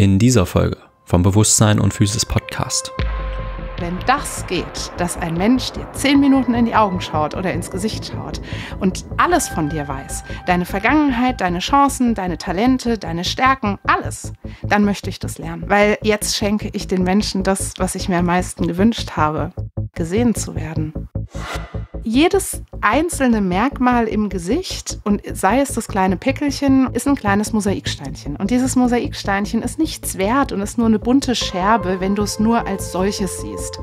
in dieser Folge vom Bewusstsein und Physis Podcast. Wenn das geht, dass ein Mensch dir 10 Minuten in die Augen schaut oder ins Gesicht schaut und alles von dir weiß, deine Vergangenheit, deine Chancen, deine Talente, deine Stärken, alles, dann möchte ich das lernen. Weil jetzt schenke ich den Menschen das, was ich mir am meisten gewünscht habe, gesehen zu werden. Jedes einzelne Merkmal im Gesicht, und sei es das kleine Pickelchen, ist ein kleines Mosaiksteinchen. Und dieses Mosaiksteinchen ist nichts wert und ist nur eine bunte Scherbe, wenn du es nur als solches siehst.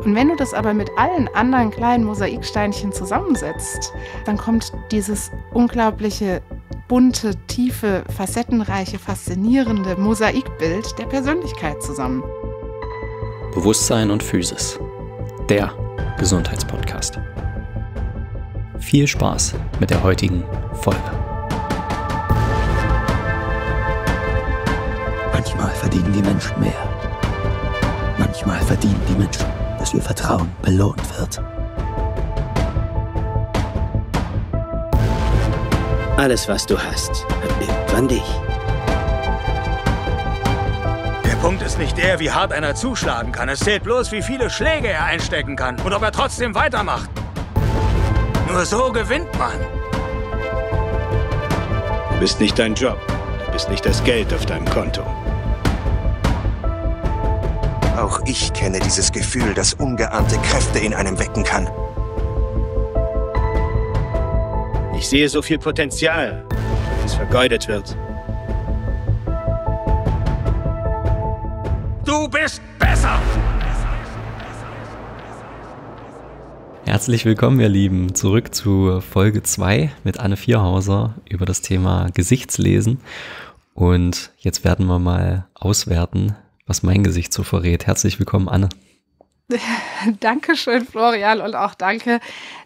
Und wenn du das aber mit allen anderen kleinen Mosaiksteinchen zusammensetzt, dann kommt dieses unglaubliche, bunte, tiefe, facettenreiche, faszinierende Mosaikbild der Persönlichkeit zusammen. Bewusstsein und Physis. Der Gesundheitspodcast. Viel Spaß mit der heutigen Folge. Manchmal verdienen die Menschen mehr. Manchmal verdienen die Menschen, dass ihr Vertrauen belohnt wird. Alles, was du hast, hat irgendwann dich. Der Punkt ist nicht der, wie hart einer zuschlagen kann. Es zählt bloß, wie viele Schläge er einstecken kann und ob er trotzdem weitermacht. Nur so gewinnt man. Du bist nicht dein Job. Du bist nicht das Geld auf deinem Konto. Auch ich kenne dieses Gefühl, das ungeahnte Kräfte in einem wecken kann. Ich sehe so viel Potenzial, das vergeudet wird. Du bist besser! Herzlich willkommen, ihr Lieben, zurück zu Folge 2 mit Anne Fierhauser über das Thema Gesichtslesen. Und jetzt werden wir mal auswerten, was mein Gesicht so verrät. Herzlich willkommen, Anne. Dankeschön, Florian, und auch danke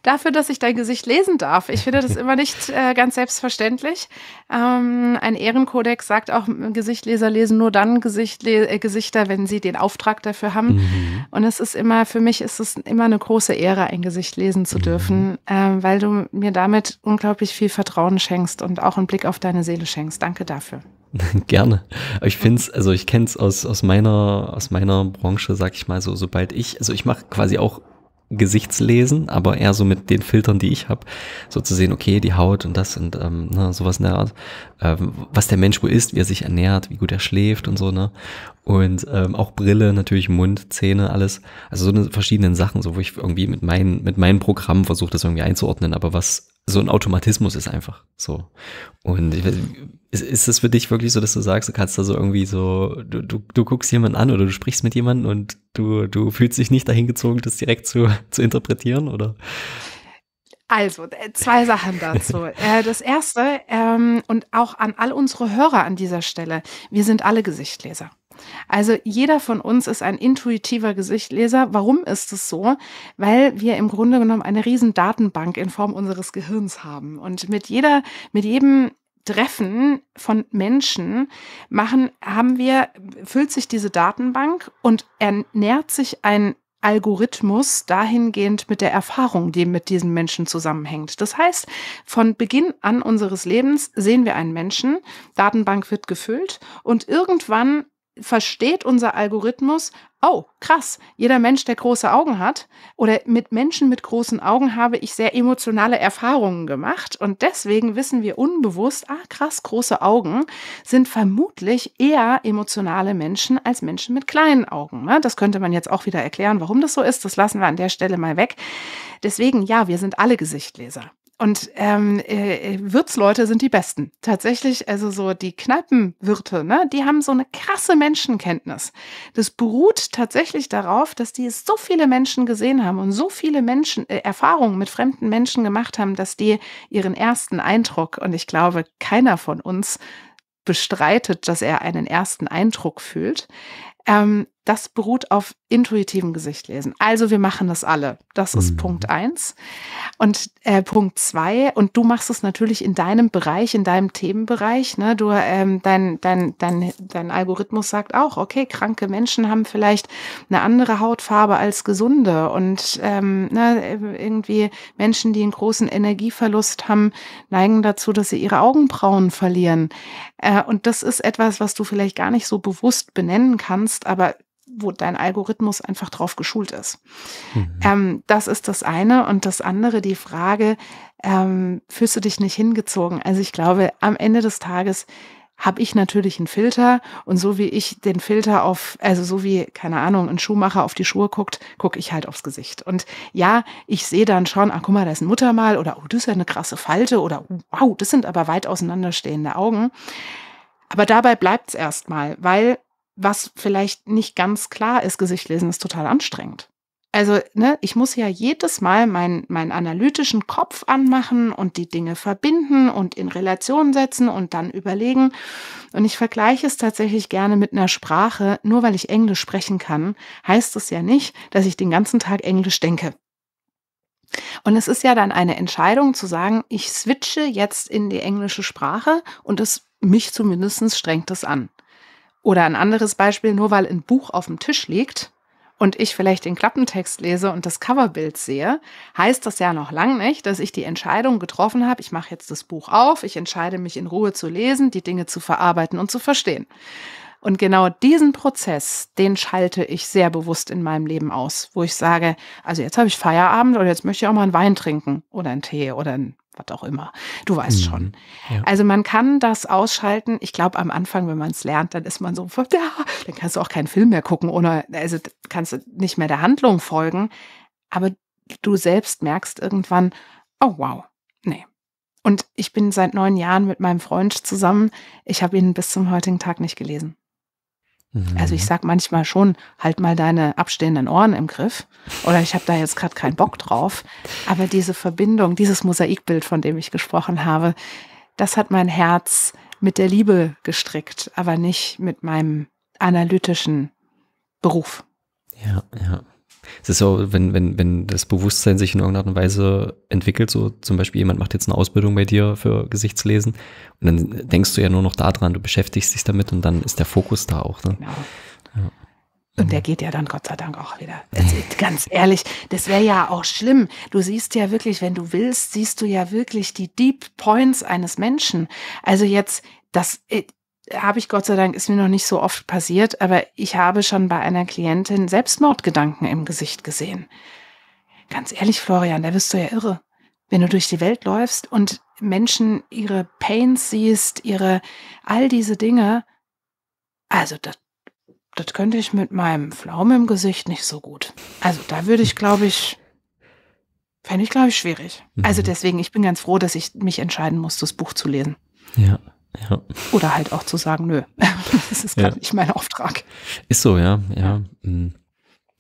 dafür, dass ich dein Gesicht lesen darf. Ich finde das immer nicht ganz selbstverständlich. Ein Ehrenkodex sagt auch, Gesichtleser lesen nur dann Gesichter, wenn sie den Auftrag dafür haben. Mhm. Und es ist immer, für mich ist es immer eine große Ehre, ein Gesicht lesen zu dürfen, weil du mir damit unglaublich viel Vertrauen schenkst und auch einen Blick auf deine Seele schenkst. Danke dafür. Gerne. Aber ich finde es, also ich kenne es aus meiner Branche, sag ich mal so, sobald ich, also ich mache quasi auch Gesichtslesen, aber eher so mit den Filtern, die ich habe, so zu sehen, okay, die Haut und das und sowas in der Art, was der Mensch wohl isst, wie er sich ernährt, wie gut er schläft und so, ne, und auch Brille, natürlich Mund, Zähne, alles, also so eine verschiedenen Sachen, so wo ich irgendwie mit meinem Programm versuche, das irgendwie einzuordnen, aber was so ein Automatismus ist einfach so. Und ich weiß, ist es für dich wirklich so, dass du sagst, du kannst da so irgendwie so, du guckst jemanden an oder du sprichst mit jemandem und du fühlst dich nicht dahin gezogen, das direkt zu interpretieren, oder? Also, zwei Sachen dazu. Das erste, und auch an all unsere Hörer an dieser Stelle, wir sind alle Gesichtleser. Also jeder von uns ist ein intuitiver Gesichtleser. Warum ist es so? Weil wir im Grunde genommen eine riesen Datenbank in Form unseres Gehirns haben. Und mit jedem Treffen von Menschen füllt sich diese Datenbank und ernährt sich ein Algorithmus dahingehend mit der Erfahrung, die mit diesen Menschen zusammenhängt. Das heißt, von Beginn an unseres Lebens sehen wir einen Menschen, Datenbank wird gefüllt und irgendwann versteht unser Algorithmus, oh, krass, jeder Mensch, der große Augen hat, oder mit Menschen mit großen Augen habe ich sehr emotionale Erfahrungen gemacht und deswegen wissen wir unbewusst, ah, krass, große Augen sind vermutlich eher emotionale Menschen als Menschen mit kleinen Augen. Ne? Das könnte man jetzt auch wieder erklären, warum das so ist, das lassen wir an der Stelle mal weg. Deswegen, ja, wir sind alle Gesichtleser. Und Wirtsleute sind die Besten. Tatsächlich, also so die Kneipenwirte, ne, die haben so eine krasse Menschenkenntnis. Das beruht tatsächlich darauf, dass die so viele Menschen gesehen haben und so viele Menschen Erfahrungen mit fremden Menschen gemacht haben, dass die ihren ersten Eindruck, und ich glaube, keiner von uns bestreitet, dass er einen ersten Eindruck fühlt, Das beruht auf intuitivem Gesichtlesen. Also wir machen das alle. Das ist Punkt 1. Und Punkt 2, und du machst es natürlich in deinem Bereich, in deinem Themenbereich. Ne? Du, dein Algorithmus sagt auch, okay, kranke Menschen haben vielleicht eine andere Hautfarbe als gesunde. Und irgendwie Menschen, die einen großen Energieverlust haben, neigen dazu, dass sie ihre Augenbrauen verlieren. Und das ist etwas, was du vielleicht gar nicht so bewusst benennen kannst, aber wo dein Algorithmus einfach drauf geschult ist. Das ist das eine. Und das andere, die Frage, fühlst du dich nicht hingezogen? Also ich glaube, am Ende des Tages habe ich natürlich einen Filter, und so wie ich den Filter auf, also so wie, keine Ahnung, ein Schuhmacher auf die Schuhe guckt, gucke ich halt aufs Gesicht. Und ja, ich sehe dann schon, ah, guck mal, da ist ein Muttermal, oder oh, das ist ja eine krasse Falte, oder wow, das sind aber weit auseinanderstehende Augen. Aber dabei bleibt es erstmal, weil was vielleicht nicht ganz klar ist, Gesichtlesen ist total anstrengend. Also ne, ich muss ja jedes Mal meinen analytischen Kopf anmachen und die Dinge verbinden und in Relation setzen und dann überlegen. Und ich vergleiche es tatsächlich gerne mit einer Sprache. Nur weil ich Englisch sprechen kann, heißt es ja nicht, dass ich den ganzen Tag Englisch denke. Und es ist ja dann eine Entscheidung zu sagen, ich switche jetzt in die englische Sprache, und es mich zumindest strengt es an. Oder ein anderes Beispiel, nur weil ein Buch auf dem Tisch liegt und ich vielleicht den Klappentext lese und das Coverbild sehe, heißt das ja noch lange nicht, dass ich die Entscheidung getroffen habe, ich mache jetzt das Buch auf, ich entscheide mich in Ruhe zu lesen, die Dinge zu verarbeiten und zu verstehen. Und genau diesen Prozess, den schalte ich sehr bewusst in meinem Leben aus, wo ich sage, also jetzt habe ich Feierabend oder jetzt möchte ich auch mal einen Wein trinken oder einen Tee oder einen was auch immer. Du weißt schon. Ja. Also man kann das ausschalten. Ich glaube, am Anfang, wenn man es lernt, dann ist man so, ja, dann kannst du auch keinen Film mehr gucken, oder also kannst du nicht mehr der Handlung folgen. Aber du selbst merkst irgendwann, oh wow, nee. Und ich bin seit 9 Jahren mit meinem Freund zusammen. Ich habe ihn bis zum heutigen Tag nicht gelesen. Also ich sage manchmal schon, halt mal deine abstehenden Ohren im Griff, oder ich habe da jetzt gerade keinen Bock drauf. Aber diese Verbindung, dieses Mosaikbild, von dem ich gesprochen habe, das hat mein Herz mit der Liebe gestrickt, aber nicht mit meinem analytischen Beruf. Ja, ja. Es ist so, wenn das Bewusstsein sich in irgendeiner Art und Weise entwickelt, so zum Beispiel jemand macht jetzt eine Ausbildung bei dir für Gesichtslesen, und dann denkst du ja nur noch daran, du beschäftigst dich damit, und dann ist der Fokus da auch. Ne? Genau. Ja. Und der geht ja dann Gott sei Dank auch wieder. Also, ganz ehrlich, das wäre ja auch schlimm. Du siehst ja wirklich, wenn du willst, siehst du ja wirklich die Deep Points eines Menschen. Also jetzt, das habe ich, Gott sei Dank, ist mir noch nicht so oft passiert, aber ich habe schon bei einer Klientin Selbstmordgedanken im Gesicht gesehen. Ganz ehrlich, Florian, da wirst du ja irre, wenn du durch die Welt läufst und Menschen ihre Pains siehst, ihre, all diese Dinge. Also das könnte ich mit meinem Pflaumen im Gesicht nicht so gut. Also da würde ich, glaube ich, fände ich, glaube ich, schwierig. Also deswegen, ich bin ganz froh, dass ich mich entscheiden muss, das Buch zu lesen. Ja. Ja. Oder halt auch zu sagen, nö, das ist gerade nicht mein Auftrag. Ist so, ja, ja.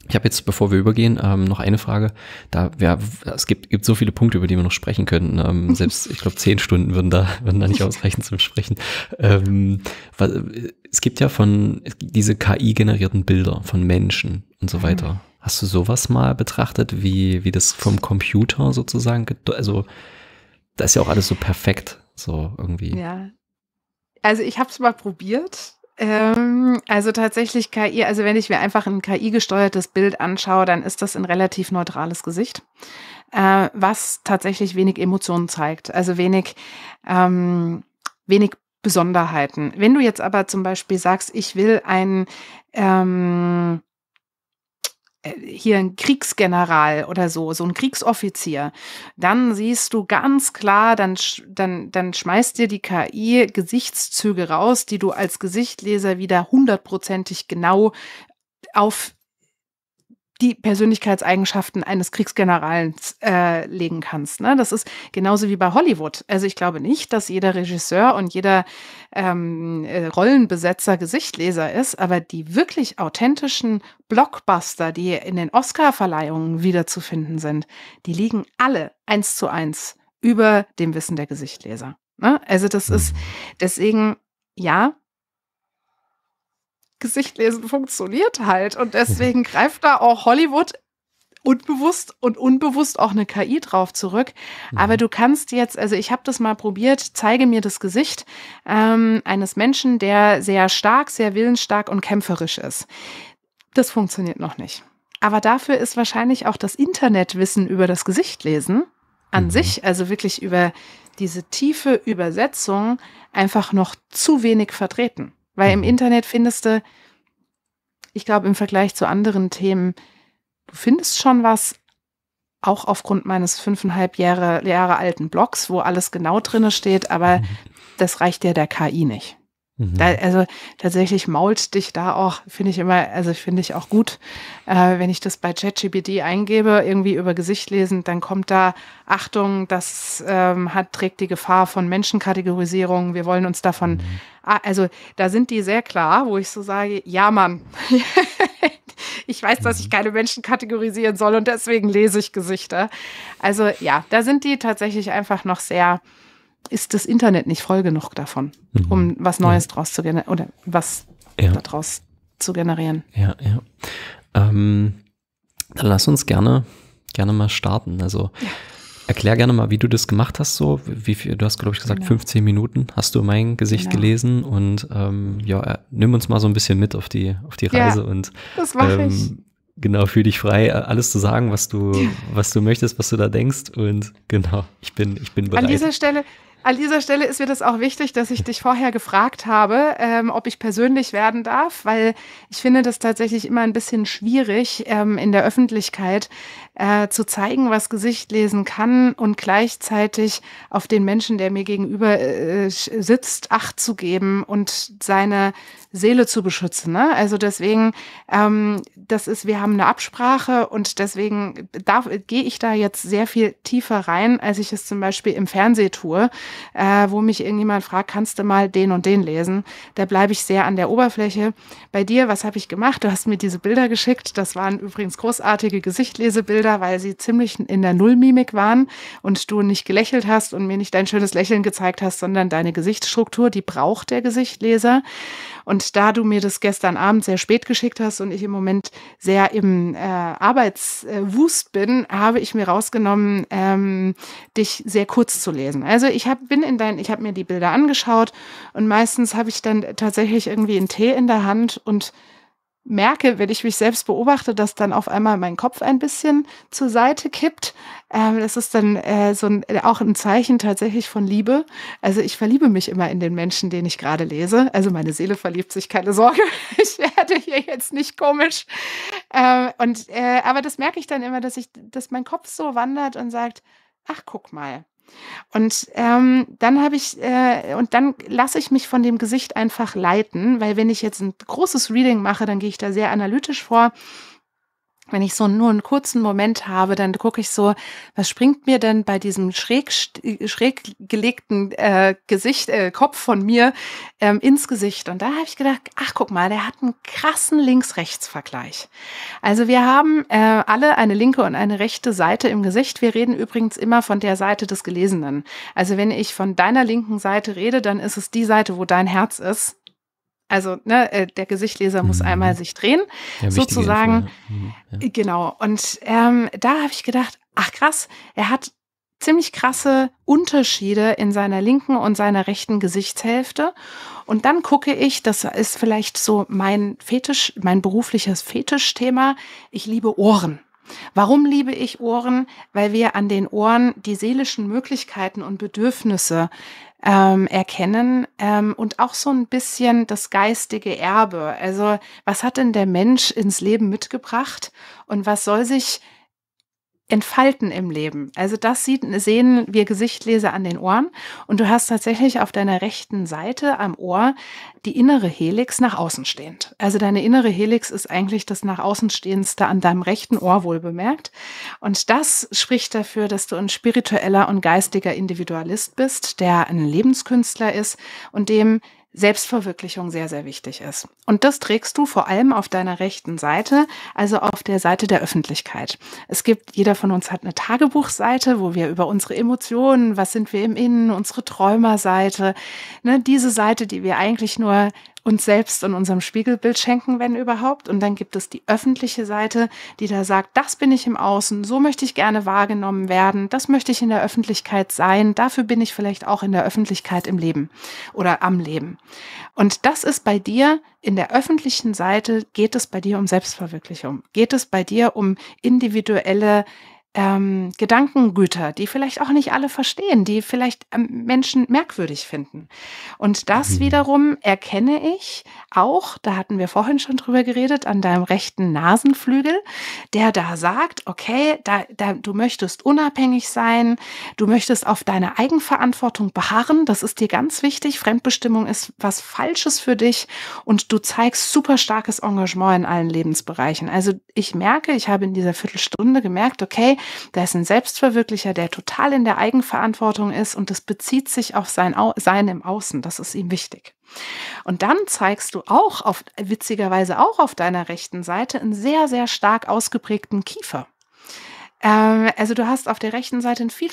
Ich habe jetzt, bevor wir übergehen, noch eine Frage. Da, ja, es gibt so viele Punkte, über die wir noch sprechen könnten. Selbst, ich glaube, 10 Stunden würden da nicht ausreichen zum Sprechen. Es gibt ja diese KI-generierten Bilder von Menschen und so weiter. Hast du sowas mal betrachtet, wie das vom Computer sozusagen, also da ist ja auch alles so perfekt, so irgendwie. Ja. Also ich habe es mal probiert, also tatsächlich KI, also wenn ich mir einfach ein KI-gesteuertes Bild anschaue, dann ist das ein relativ neutrales Gesicht, was tatsächlich wenig Emotionen zeigt, also wenig Besonderheiten. Wenn du jetzt aber zum Beispiel sagst, ich will ein Kriegsgeneral oder so ein Kriegsoffizier, dann siehst du ganz klar, dann schmeißt dir die KI Gesichtszüge raus, die du als Gesichtleser wieder 100% genau auf die Persönlichkeitseigenschaften eines Kriegsgenerals legen kannst. Ne? Das ist genauso wie bei Hollywood. Also ich glaube nicht, dass jeder Regisseur und jeder Rollenbesetzer Gesichtleser ist, aber die wirklich authentischen Blockbuster, die in den Oscar-Verleihungen wiederzufinden sind, die liegen alle 1:1 über dem Wissen der Gesichtleser. Ne? Also das ist deswegen, ja, Gesicht lesen funktioniert halt. Und deswegen greift da auch Hollywood unbewusst und unbewusst auch eine KI drauf zurück. Aber du kannst jetzt, also ich habe das mal probiert, zeige mir das Gesicht eines Menschen, der sehr stark, sehr willensstark und kämpferisch ist. Das funktioniert noch nicht. Aber dafür ist wahrscheinlich auch das Internetwissen über das Gesichtlesen an sich, also wirklich über diese tiefe Übersetzung, einfach noch zu wenig vertreten. Weil im Internet findest du, ich glaube im Vergleich zu anderen Themen, du findest schon was, auch aufgrund meines 5,5 Jahre alten Blogs, wo alles genau drin steht, aber das reicht ja der KI nicht. Da, also tatsächlich mault dich da auch, finde ich immer, also finde ich auch gut, wenn ich das bei ChatGPT eingebe, irgendwie über Gesicht lesen, dann kommt da, Achtung, das trägt die Gefahr von Menschenkategorisierung, wir wollen uns davon, also da sind die sehr klar, wo ich so sage, ja Mann, ich weiß, dass ich keine Menschen kategorisieren soll und deswegen lese ich Gesichter. Also ja, da sind die tatsächlich einfach noch sehr, ist das Internet nicht voll genug davon, um was Neues draus zu generieren oder was daraus zu generieren. Ja, ja. Dann lass uns gerne mal starten. Also erklär gerne mal, wie du das gemacht hast. So, wie viel, du hast, glaube ich, gesagt, 15 Minuten hast du mein Gesicht gelesen und ja, nimm uns mal so ein bisschen mit auf die Reise und das mache ich. Genau, fühl dich frei, alles zu sagen, was du möchtest, was du da denkst. Und genau, ich bin bereit. An dieser Stelle ist mir das auch wichtig, dass ich dich vorher gefragt habe, ob ich persönlich werden darf, weil ich finde das tatsächlich immer ein bisschen schwierig, in der Öffentlichkeit zu zeigen, was Gesicht lesen kann und gleichzeitig auf den Menschen, der mir gegenüber sitzt, Acht zu geben und seine Seele zu beschützen, ne? Also deswegen, das ist, wir haben eine Absprache und deswegen gehe ich da jetzt sehr viel tiefer rein, als ich es zum Beispiel im Fernsehen tue, wo mich irgendjemand fragt, kannst du mal den und den lesen? Da bleibe ich sehr an der Oberfläche. Bei dir, was habe ich gemacht? Du hast mir diese Bilder geschickt. Das waren übrigens großartige Gesichtlesebilder, weil sie ziemlich in der Nullmimik waren und du nicht gelächelt hast und mir nicht dein schönes Lächeln gezeigt hast, sondern deine Gesichtsstruktur, die braucht der Gesichtleser. Und da du mir das gestern Abend sehr spät geschickt hast und ich im Moment sehr im Arbeitswust bin, habe ich mir rausgenommen, dich sehr kurz zu lesen. Also ich habe mir die Bilder angeschaut und meistens habe ich dann tatsächlich irgendwie einen Tee in der Hand und merke, wenn ich mich selbst beobachte, dass dann auf einmal mein Kopf ein bisschen zur Seite kippt. Das ist dann auch ein Zeichen tatsächlich von Liebe. Also ich verliebe mich immer in den Menschen, den ich gerade lese. Also meine Seele verliebt sich, keine Sorge. Ich werde hier jetzt nicht komisch. Aber das merke ich dann immer, dass mein Kopf so wandert und sagt, ach, guck mal. Und dann lasse ich mich von dem Gesicht einfach leiten, weil wenn ich jetzt ein großes Reading mache, dann gehe ich da sehr analytisch vor. Wenn ich so nur einen kurzen Moment habe, dann gucke ich so, was springt mir denn bei diesem schräg gelegten Kopf von mir ins Gesicht? Und da habe ich gedacht, ach guck mal, der hat einen krassen Links-Rechts-Vergleich. Also wir haben alle eine linke und eine rechte Seite im Gesicht. Wir reden übrigens immer von der Seite des Gelesenen. Also wenn ich von deiner linken Seite rede, dann ist es die Seite, wo dein Herz ist. Also ne, der Gesichtleser muss einmal sich drehen, ja, sozusagen. Info, ja. Genau. Und da habe ich gedacht, ach krass, er hat ziemlich krasse Unterschiede in seiner linken und seiner rechten Gesichtshälfte. Und dann gucke ich, das ist vielleicht so mein Fetisch, mein berufliches Fetischthema, ich liebe Ohren. Warum liebe ich Ohren? Weil wir an den Ohren die seelischen Möglichkeiten und Bedürfnisse erkennen und auch so ein bisschen das geistige Erbe. Also was hat denn der Mensch ins Leben mitgebracht und was soll sich entfalten im Leben? Also das sehen wir Gesichtleser an den Ohren und du hast tatsächlich auf deiner rechten Seite am Ohr die innere Helix nach außen stehend. Also deine innere Helix ist eigentlich das nach außen stehendste an deinem rechten Ohr wohlbemerkt und das spricht dafür, dass du ein spiritueller und geistiger Individualist bist, der ein Lebenskünstler ist und dem Selbstverwirklichung sehr, sehr wichtig ist. Und das trägst du vor allem auf deiner rechten Seite, also auf der Seite der Öffentlichkeit. Jeder von uns hat eine Tagebuchseite, wo wir über unsere Emotionen, was sind wir im Innen, unsere Träumerseite, ne, diese Seite, die wir eigentlich nur uns selbst in unserem Spiegelbild schenken, wenn überhaupt. Und dann gibt es die öffentliche Seite, die da sagt, das bin ich im Außen, so möchte ich gerne wahrgenommen werden, das möchte ich in der Öffentlichkeit sein, dafür bin ich vielleicht auch in der Öffentlichkeit im Leben oder am Leben. Und das ist bei dir, in der öffentlichen Seite geht es bei dir um Selbstverwirklichung, geht es bei dir um individuelle Gedankengüter, die vielleicht auch nicht alle verstehen, die vielleicht Menschen merkwürdig finden. Und das wiederum erkenne ich auch, da hatten wir vorhin schon drüber geredet, an deinem rechten Nasenflügel, der da sagt, okay, du möchtest unabhängig sein, du möchtest auf deine Eigenverantwortung beharren, das ist dir ganz wichtig, Fremdbestimmung ist was Falsches für dich und du zeigst super starkes Engagement in allen Lebensbereichen. Also ich merke, ich habe in dieser Viertelstunde gemerkt, okay, da ist ein Selbstverwirklicher, der total in der Eigenverantwortung ist und das bezieht sich auf sein im Außen. Das ist ihm wichtig. Und dann zeigst du auch, witzigerweise auch auf deiner rechten Seite, einen sehr, sehr stark ausgeprägten Kiefer. Also du hast auf der rechten Seite einen viel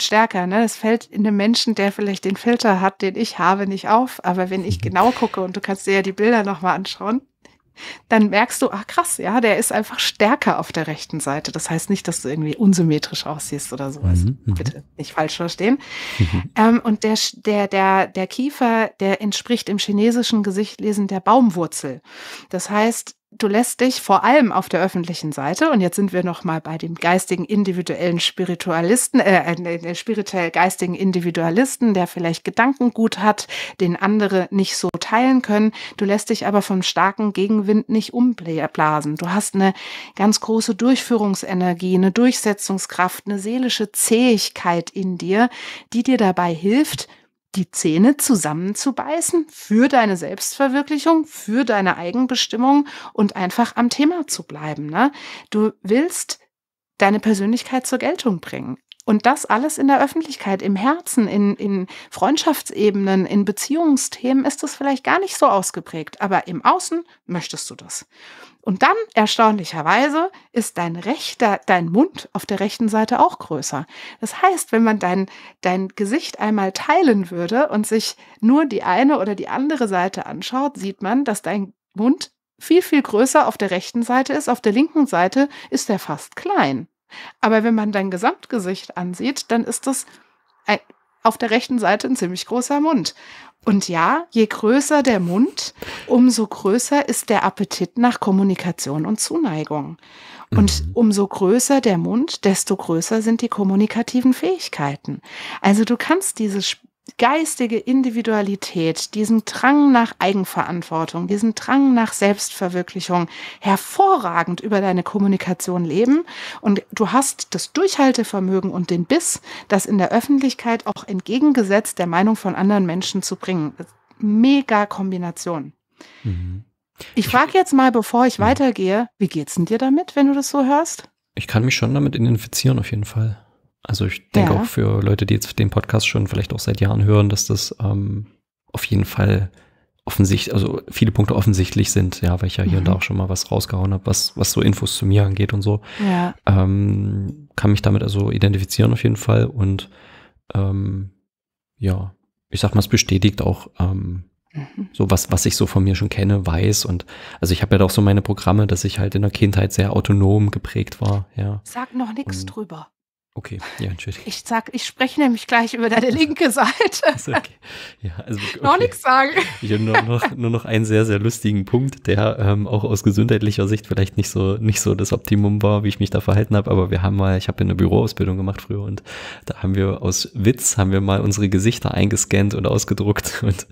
stärker, ne? Das fällt in einem Menschen, der vielleicht den Filter hat, den ich habe, nicht auf. Aber wenn ich genau gucke, und du kannst dir ja die Bilder nochmal anschauen, dann merkst du, ach krass, ja, der ist einfach stärker auf der rechten Seite. Das heißt nicht, dass du irgendwie unsymmetrisch aussiehst oder sowas. Bitte nicht falsch verstehen. Und der Kiefer, der entspricht im chinesischen Gesichtlesen der Baumwurzel. Das heißt, du lässt dich vor allem auf der öffentlichen Seite, und jetzt sind wir nochmal bei dem geistigen individuellen Spiritualisten, spirituell-geistigen Individualisten, der vielleicht Gedanken gut hat, den andere nicht so teilen können. Du lässt dich aber vom starken Gegenwind nicht umblasen. Du hast eine ganz große Durchführungsenergie, eine Durchsetzungskraft, eine seelische Zähigkeit in dir, die dir dabei hilft, die Zähne zusammenzubeißen für deine Selbstverwirklichung, für deine Eigenbestimmung und einfach am Thema zu bleiben, ne? Du willst deine Persönlichkeit zur Geltung bringen. Und das alles in der Öffentlichkeit, im Herzen, in Freundschaftsebenen, in Beziehungsthemen ist das vielleicht gar nicht so ausgeprägt. Aber im Außen möchtest du das. Und dann, erstaunlicherweise, ist dein Mund auf der rechten Seite auch größer. Das heißt, wenn man dein Gesicht einmal teilen würde und sich nur die eine oder die andere Seite anschaut, sieht man, dass dein Mund viel, viel größer auf der rechten Seite ist. Auf der linken Seite ist er fast klein. Aber wenn man dein Gesamtgesicht ansieht, dann ist das auf der rechten Seite ein ziemlich großer Mund. Und ja, je größer der Mund, umso größer ist der Appetit nach Kommunikation und Zuneigung. Und umso größer der Mund, desto größer sind die kommunikativen Fähigkeiten. Also du kannst dieses geistige Individualität, diesen Drang nach Eigenverantwortung, diesen Drang nach Selbstverwirklichung hervorragend über deine Kommunikation leben, und du hast das Durchhaltevermögen und den Biss, das in der Öffentlichkeit auch entgegengesetzt der Meinung von anderen Menschen zu bringen. Mega Kombination. Ich frage jetzt mal, bevor ich weitergehe, wie geht's denn dir damit, wenn du das so hörst? Ich kann mich schon damit identifizieren, auf jeden Fall. Also ich denke auch für Leute, die jetzt den Podcast schon vielleicht auch seit Jahren hören, dass das auf jeden Fall offensichtlich, also viele Punkte offensichtlich sind, ja, weil ich ja hier und da auch schon mal was rausgehauen habe, was so Infos zu mir angeht und so. Ja. Kann mich damit also identifizieren auf jeden Fall, und ja, ich sag mal, es bestätigt auch so was ich so von mir schon kenne, weiß, und also ich habe ja auch so meine Programme, dass ich halt in der Kindheit sehr autonom geprägt war. Ja. Sag noch nichts drüber. Okay, ja, Entschuldigung. Ich spreche nämlich gleich über deine linke Seite. Also, okay. Ja, also, okay. Noch nichts sagen. Ich habe nur noch einen sehr, sehr lustigen Punkt, der auch aus gesundheitlicher Sicht vielleicht nicht so das Optimum war, wie ich mich da verhalten habe. Aber ich habe eine Büroausbildung gemacht früher, und da haben wir aus Witz mal unsere Gesichter eingescannt und ausgedruckt, und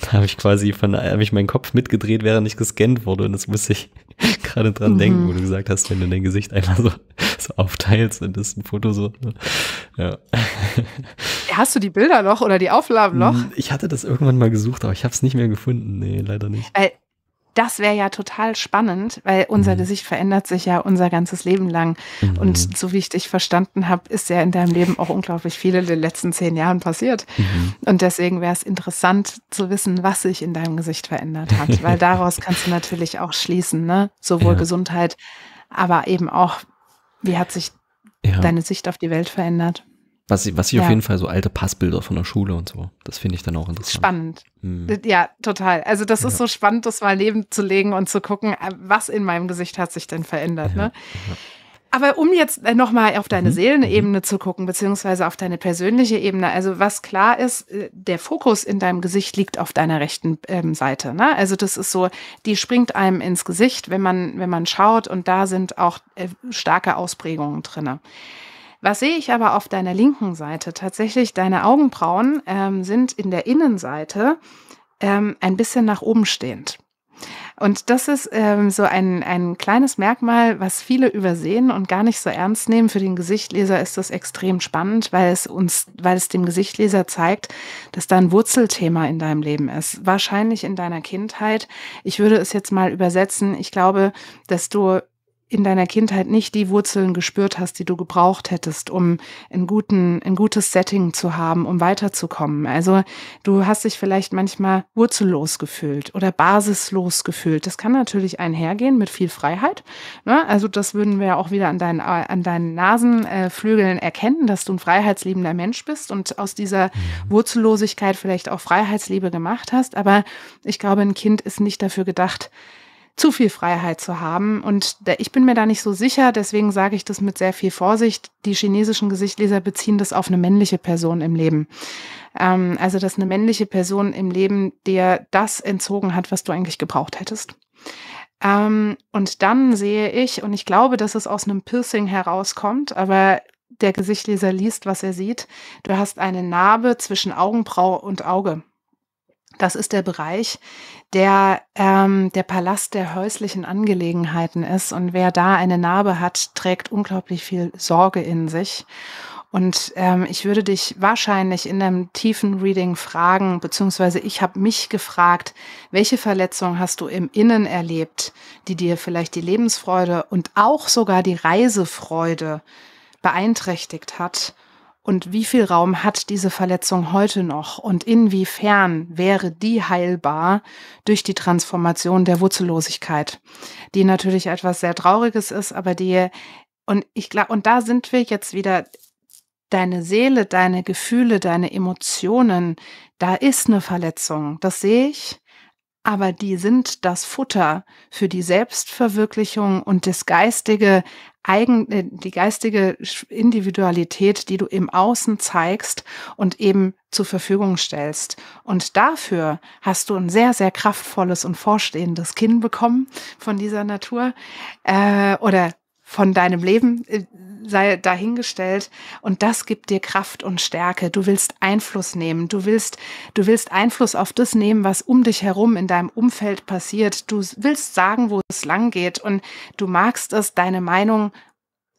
da habe ich quasi meinen Kopf mitgedreht, während ich gescannt wurde, und das muss ich gerade dran denken, wo du gesagt hast, wenn du dein Gesicht einmal so aufteilst und das ist ein Foto so. Ja. Hast du die Bilder noch oder die Auflagen noch? Ich hatte das irgendwann mal gesucht, aber ich habe es nicht mehr gefunden. Nee, leider nicht. Das wäre ja total spannend, weil unser Gesicht verändert sich ja unser ganzes Leben lang. Und so wie ich dich verstanden habe, ist ja in deinem Leben auch unglaublich viel in den letzten 10 Jahren passiert. Und deswegen wäre es interessant zu wissen, was sich in deinem Gesicht verändert hat, weil daraus kannst du natürlich auch schließen, ne? Sowohl Gesundheit, aber eben auch, wie hat sich deine Sicht auf die Welt verändert. Was ich auf jeden Fall, so alte Passbilder von der Schule und so, das finde ich dann auch interessant. Spannend. Ja, total. Also das ist so spannend, das mal Leben zu legen und zu gucken, was in meinem Gesicht hat sich denn verändert. Ja. Ne? Ja. Aber um jetzt nochmal auf deine Seelenebene zu gucken, beziehungsweise auf deine persönliche Ebene, also was klar ist, der Fokus in deinem Gesicht liegt auf deiner rechten Seite. Ne? Also das ist so, die springt einem ins Gesicht, wenn man schaut, und da sind auch starke Ausprägungen drin. Was sehe ich aber auf deiner linken Seite? Tatsächlich, deine Augenbrauen sind in der Innenseite ein bisschen nach oben stehend. Und das ist so ein kleines Merkmal, was viele übersehen und gar nicht so ernst nehmen. Für den Gesichtleser ist das extrem spannend, weil es dem Gesichtleser zeigt, dass da ein Wurzelthema in deinem Leben ist. Wahrscheinlich in deiner Kindheit. Ich würde es jetzt mal übersetzen. Ich glaube, dass du in deiner Kindheit nicht die Wurzeln gespürt hast, die du gebraucht hättest, um ein gutes Setting zu haben, um weiterzukommen. Also du hast dich vielleicht manchmal wurzellos gefühlt oder basislos gefühlt. Das kann natürlich einhergehen mit viel Freiheit. Ne? Also das würden wir auch wieder an deinen Nasenflügeln erkennen, dass du ein freiheitsliebender Mensch bist und aus dieser Wurzellosigkeit vielleicht auch Freiheitsliebe gemacht hast. Aber ich glaube, ein Kind ist nicht dafür gedacht, zu viel Freiheit zu haben, und ich bin mir da nicht so sicher, deswegen sage ich das mit sehr viel Vorsicht. Die chinesischen Gesichtleser beziehen das auf eine männliche Person im Leben. Also, dass eine männliche Person im Leben dir das entzogen hat, was du eigentlich gebraucht hättest. Und dann sehe ich, und ich glaube, dass es aus einem Piercing herauskommt, aber der Gesichtleser liest, was er sieht, du hast eine Narbe zwischen Augenbraue und Auge. Das ist der Bereich, der Palast der häuslichen Angelegenheiten ist. Und wer da eine Narbe hat, trägt unglaublich viel Sorge in sich. Und ich würde dich wahrscheinlich in einem tiefen Reading fragen, beziehungsweise ich habe mich gefragt, welche Verletzung hast du im Innen erlebt, die dir vielleicht die Lebensfreude und auch sogar die Reisefreude beeinträchtigt hat? Und wie viel Raum hat diese Verletzung heute noch? Und inwiefern wäre die heilbar durch die Transformation der Wurzellosigkeit, die natürlich etwas sehr Trauriges ist, aber und da sind wir jetzt wieder, deine Seele, deine Gefühle, deine Emotionen, da ist eine Verletzung, das sehe ich. Aber die sind das Futter für die Selbstverwirklichung und die geistige Individualität, die du im Außen zeigst und eben zur Verfügung stellst. Und dafür hast du ein sehr, sehr kraftvolles und vorstehendes Kinn bekommen von dieser Natur oder von deinem Leben, sei dahingestellt, und das gibt dir Kraft und Stärke. Du willst Einfluss nehmen, du willst Einfluss auf das nehmen, was um dich herum in deinem Umfeld passiert. Du willst sagen, wo es lang geht, und du magst es, deine Meinung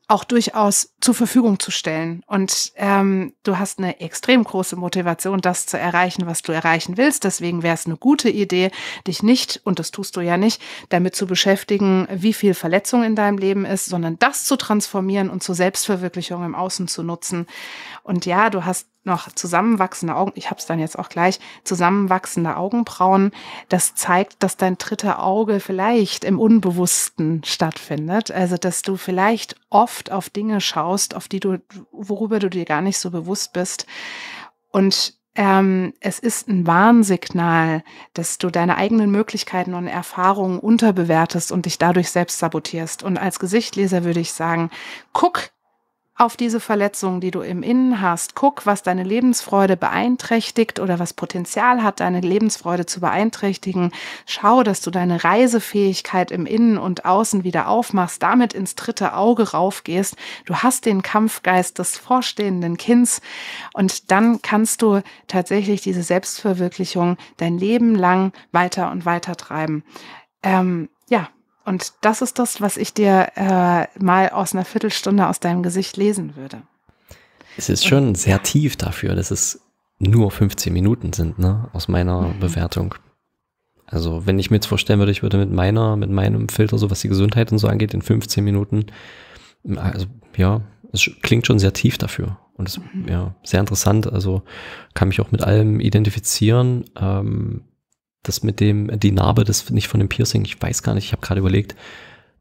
auch durchaus zur Verfügung zu stellen. Und du hast eine extrem große Motivation, das zu erreichen, was du erreichen willst. Deswegen wäre es eine gute Idee, dich nicht, und das tust du ja nicht, damit zu beschäftigen, wie viel Verletzung in deinem Leben ist, sondern das zu transformieren und zur Selbstverwirklichung im Außen zu nutzen. Und ja, du hast noch zusammenwachsende Augen, ich habe es dann jetzt auch gleich, zusammenwachsende Augenbrauen, das zeigt, dass dein dritte Auge vielleicht im Unbewussten stattfindet, also dass du vielleicht oft auf Dinge schaust, worüber du dir gar nicht so bewusst bist, und es ist ein Warnsignal, dass du deine eigenen Möglichkeiten und Erfahrungen unterbewertest und dich dadurch selbst sabotierst. Und als Gesichtleser würde ich sagen, guck auf diese Verletzungen, die du im Innen hast. Guck, was deine Lebensfreude beeinträchtigt oder was Potenzial hat, deine Lebensfreude zu beeinträchtigen. Schau, dass du deine Reisefähigkeit im Innen und Außen wieder aufmachst, damit ins dritte Auge raufgehst. Du hast den Kampfgeist des vorstehenden Kinns, und dann kannst du tatsächlich diese Selbstverwirklichung dein Leben lang weiter und weiter treiben. Und das ist das, was ich dir mal aus einer Viertelstunde aus deinem Gesicht lesen würde. Es ist schon sehr tief dafür, dass es nur 15 Minuten sind, ne? Aus meiner Bewertung. Also wenn ich mir jetzt vorstellen würde, ich würde mit meinem Filter, so was die Gesundheit und so angeht, in 15 Minuten, also ja, es klingt schon sehr tief dafür. Und es ist sehr interessant, also kann mich auch mit allem identifizieren. Das mit die Narbe, das nicht von dem Piercing, ich weiß gar nicht, ich habe gerade überlegt,